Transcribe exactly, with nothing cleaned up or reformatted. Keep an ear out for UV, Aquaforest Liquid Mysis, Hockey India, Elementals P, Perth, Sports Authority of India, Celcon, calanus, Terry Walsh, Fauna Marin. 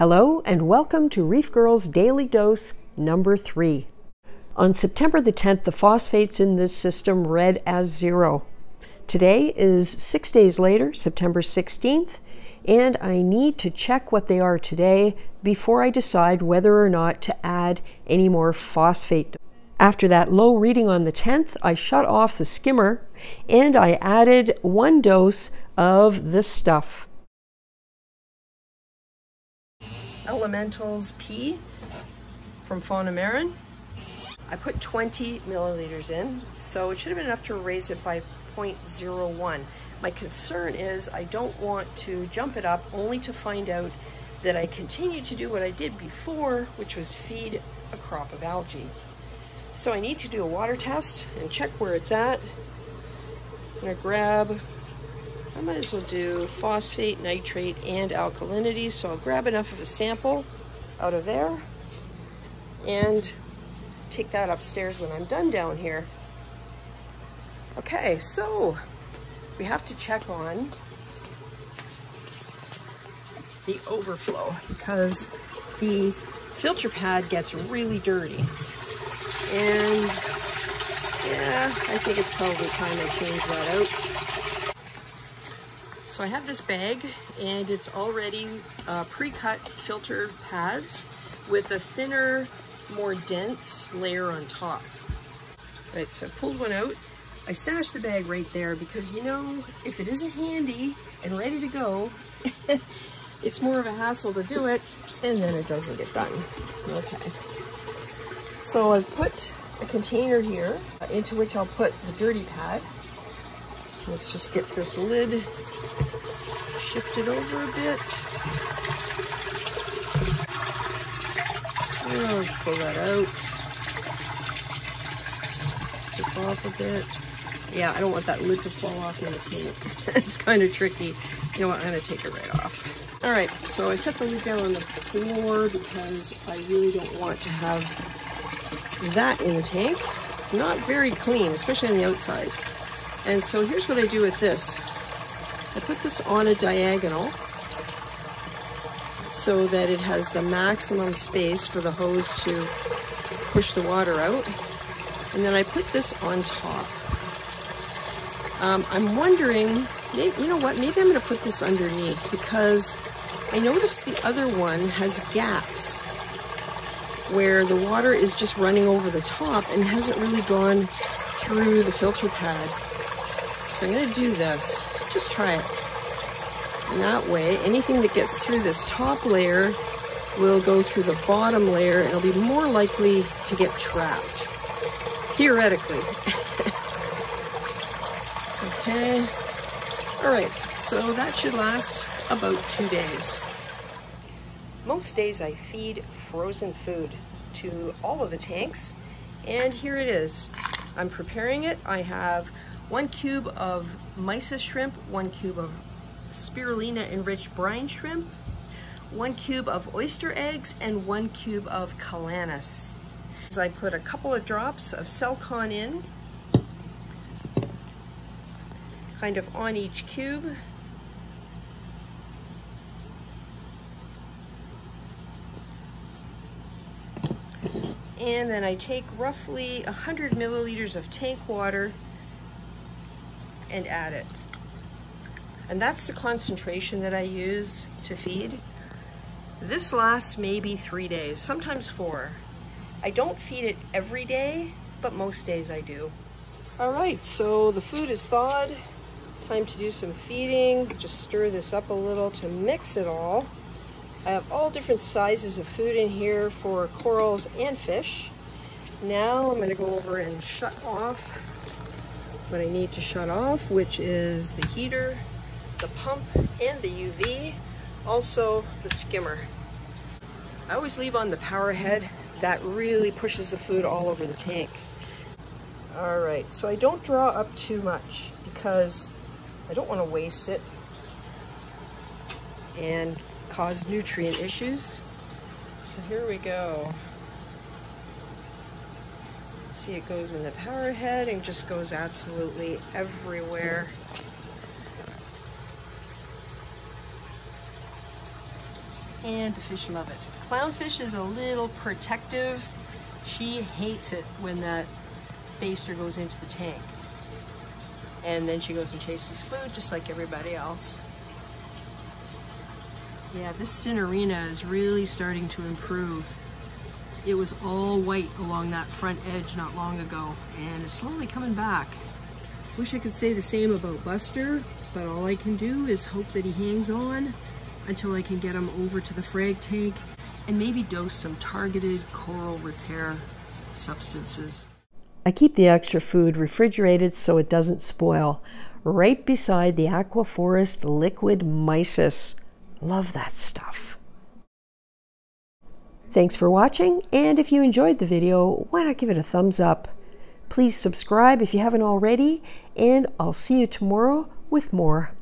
Hello and welcome to Reef Girl's Daily Dose number three. On September the tenth, the phosphates in this system read as zero. Today is six days later, September sixteenth, and I need to check what they are today before I decide whether or not to add any more phosphate. After that low reading on the tenth, I shut off the skimmer and I added one dose of this stuff. Elementals P from Fauna Marin. I put twenty milliliters in, so it should have been enough to raise it by zero point zero one. My concern is I don't want to jump it up only to find out that I continue to do what I did before, which was feed a crop of algae. So I need to do a water test and check where it's at. I'm gonna grab I might as well do phosphate, nitrate, and alkalinity, so I'll grab enough of a sample out of there and take that upstairs when I'm done down here. Okay, so we have to check on the overflow because the filter pad gets really dirty. And yeah, I think it's probably time I change that out. So I have this bag and it's already uh, pre-cut filter pads with a thinner, more dense layer on top. All right, so I pulled one out. I stashed the bag right there because, you know, if it isn't handy and ready to go, it's more of a hassle to do it and then it doesn't get done. Okay. So I've put a container here into which I'll put the dirty pad. Let's just get this lid shifted over a bit. I'll pull that out. Tip off a bit. Yeah, I don't want that lid to fall off in the tape. It's kind of tricky. You know what, I'm gonna take it right off. All right, so I set the lid down on the floor because I really don't want to have that in the tank. It's not very clean, especially on the outside. And so here's what I do with this. I put this on a diagonal so that it has the maximum space for the hose to push the water out. And then I put this on top. Um, I'm wondering, maybe, you know what, maybe I'm gonna put this underneath because I noticed the other one has gaps where the water is just running over the top and hasn't really gone through the filter pad. So I'm gonna do this, just try it. And that way, anything that gets through this top layer will go through the bottom layer and it'll be more likely to get trapped, theoretically. Okay, all right, so that should last about two days. Most days I feed frozen food to all of the tanks, and here it is. I'm preparing it. I have one cube of mysis shrimp, one cube of spirulina-enriched brine shrimp, one cube of oyster eggs, and one cube of calanus. So I put a couple of drops of Celcon in, kind of on each cube. And then I take roughly one hundred milliliters of tank water and add it. And that's the concentration that I use to feed. This lasts maybe three days, sometimes four. I don't feed it every day, but most days I do. All right, so the food is thawed. Time to do some feeding. Just stir this up a little to mix it all. I have all different sizes of food in here for corals and fish. Now I'm gonna go over and shut off what I need to shut off, which is the heater, the pump, and the U V, also the skimmer. I always leave on the power head. That really pushes the food all over the tank. All right, so I don't draw up too much because I don't want to waste it and cause nutrient issues. So here we go. See, it goes in the power head and just goes absolutely everywhere. and the fish love it. Clownfish is a little protective. She hates it when that baster goes into the tank. And then she goes and chases food just like everybody else. Yeah, this Cinerina is really starting to improve. It was all white along that front edge not long ago, and it's slowly coming back. Wish I could say the same about Buster, but all I can do is hope that he hangs on until I can get him over to the frag tank and maybe dose some targeted coral repair substances. I keep the extra food refrigerated so it doesn't spoil, right beside the Aquaforest Liquid Mysis. Love that stuff. Thanks for watching, and if you enjoyed the video, why not give it a thumbs up? Please subscribe if you haven't already, and I'll see you tomorrow with more.